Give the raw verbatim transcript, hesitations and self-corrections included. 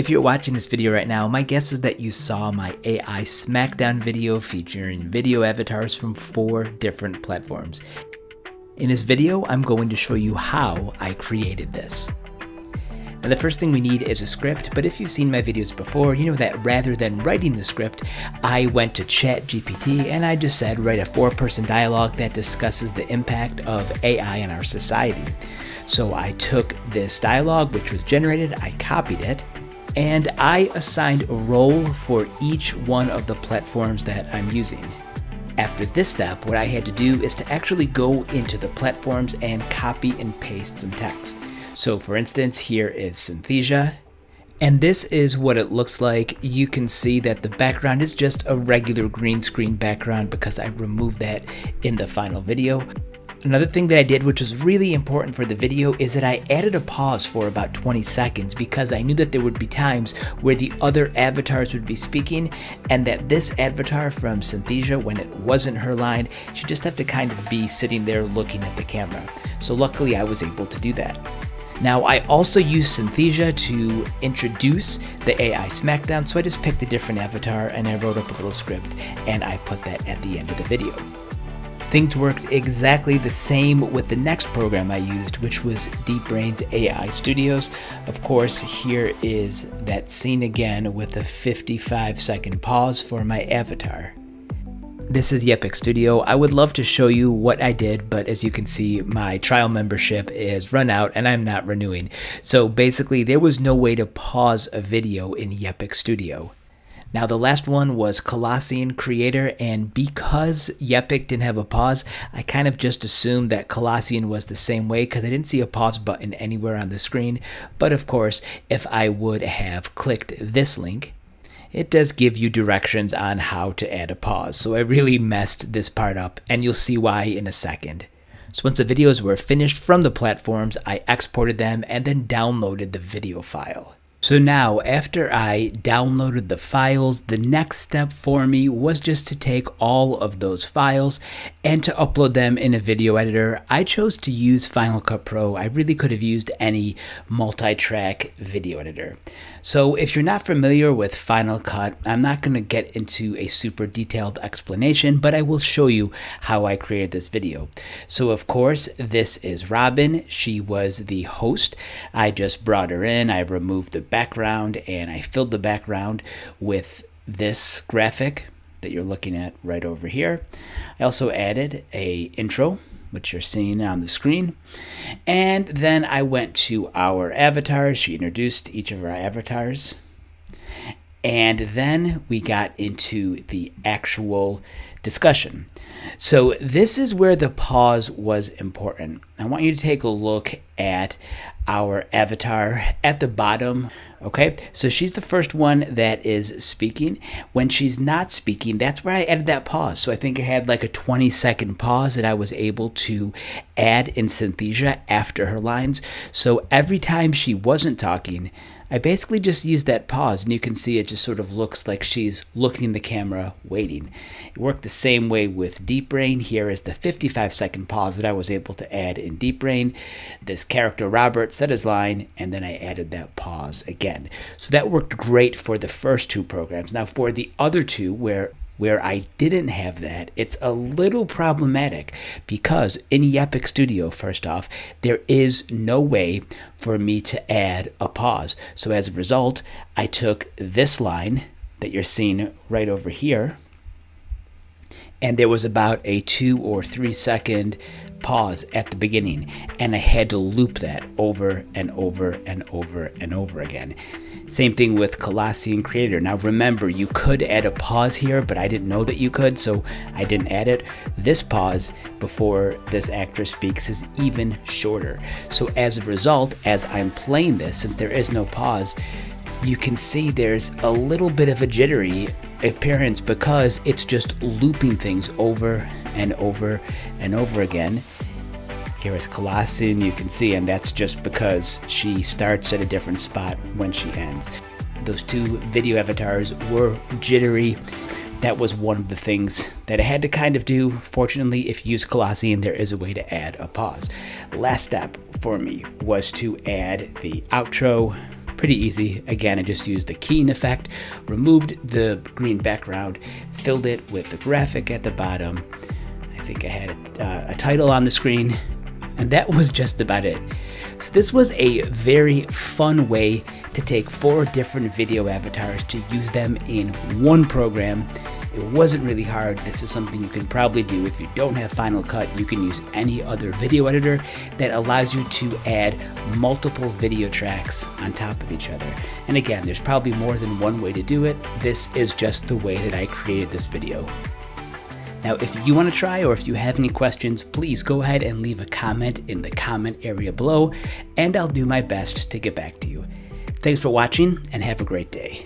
If you're watching this video right now, my guess is that you saw my A I Smackdown video featuring video avatars from four different platforms. In this video, I'm going to show you how I created this. Now, the first thing we need is a script, but if you've seen my videos before, you know that rather than writing the script, I went to ChatGPT and I just said, write a four-person dialogue that discusses the impact of A I on our society. So I took this dialogue, which was generated, I copied it, and I assigned a role for each one of the platforms that I'm using. After this step, what I had to do is to actually go into the platforms and copy and paste some text. So for instance, here is Synthesia, and this is what it looks like. You can see that the background is just a regular green screen background because I removed that in the final video. Another thing that I did, which was really important for the video, is that I added a pause for about twenty seconds because I knew that there would be times where the other avatars would be speaking and that this avatar from Synthesia, when it wasn't her line, she'd just have to kind of be sitting there looking at the camera. So luckily I was able to do that. Now, I also used Synthesia to introduce the A I Smackdown, so I just picked a different avatar and I wrote up a little script and I put that at the end of the video. Things worked exactly the same with the next program I used, which was DeepBrain's A I Studios. Of course, here is that scene again with a fifty-five second pause for my avatar. This is Yepic Studio. I would love to show you what I did, but as you can see, my trial membership is run out and I'm not renewing. So basically, there was no way to pause a video in Yepic Studio. Now, the last one was Colossyan Creator, and because Yepic didn't have a pause, I kind of just assumed that Colossyan was the same way because I didn't see a pause button anywhere on the screen. But of course, if I would have clicked this link, it does give you directions on how to add a pause. So I really messed this part up, and you'll see why in a second. So once the videos were finished from the platforms, I exported them and then downloaded the video file. So now, after I downloaded the files, the next step for me was just to take all of those files and to upload them in a video editor. I chose to use Final Cut Pro. I really could have used any multi-track video editor. So if you're not familiar with Final Cut, I'm not going to get into a super detailed explanation, but I will show you how I created this video. So of course, this is Robin. She was the host. I just brought her in. I removed the background and I filled the background with this graphic that you're looking at right over here. I also added a intro, which you're seeing on the screen. And then I went to our avatars. She introduced each of our avatars. And then we got into the actual discussion. So this is where the pause was important. I want you to take a look at our avatar at the bottom. Okay, so she's the first one that is speaking. When she's not speaking, that's where I added that pause. So I think I had like a twenty second pause that I was able to add in Synthesia after her lines. So every time she wasn't talking, I basically just used that pause, and you can see it just sort of looks like she's looking in the camera, waiting. It worked the same way with DeepBrain. Here is the fifty-five second pause that I was able to add in DeepBrain. This character, Robert, said his line, and then I added that pause again. So that worked great for the first two programs. Now for the other two, where where I didn't have that, it's a little problematic because in Yepic Studio, first off, there is no way for me to add a pause. So as a result, I took this line that you're seeing right over here, and there was about a two or three second pause at the beginning, and I had to loop that over and over and over and over again. Same thing with Colossyan Creator. Now remember, you could add a pause here, but I didn't know that you could, so I didn't add it. This pause before this actress speaks is even shorter. So as a result, as I'm playing this, since there is no pause, you can see there's a little bit of a jittery appearance because it's just looping things over and over and over again. Here is Colossyan, you can see, and that's just because she starts at a different spot when she ends. Those two video avatars were jittery. That was one of the things that I had to kind of do. Fortunately, if you use Colossyan, there is a way to add a pause. Last step for me was to add the outro pretty easy. Again, I just used the keying effect, removed the green background, filled it with the graphic at the bottom. I think I had a, uh, a title on the screen, and that was just about it. So this was a very fun way to take four different video avatars to use them in one program. It wasn't really hard. This is something you can probably do if you don't have Final Cut. You can use any other video editor that allows you to add multiple video tracks on top of each other. And again, there's probably more than one way to do it. This is just the way that I created this video. Now, if you want to try, or if you have any questions, please go ahead and leave a comment in the comment area below, and I'll do my best to get back to you. Thanks for watching, and have a great day.